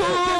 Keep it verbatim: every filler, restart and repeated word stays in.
الرسول.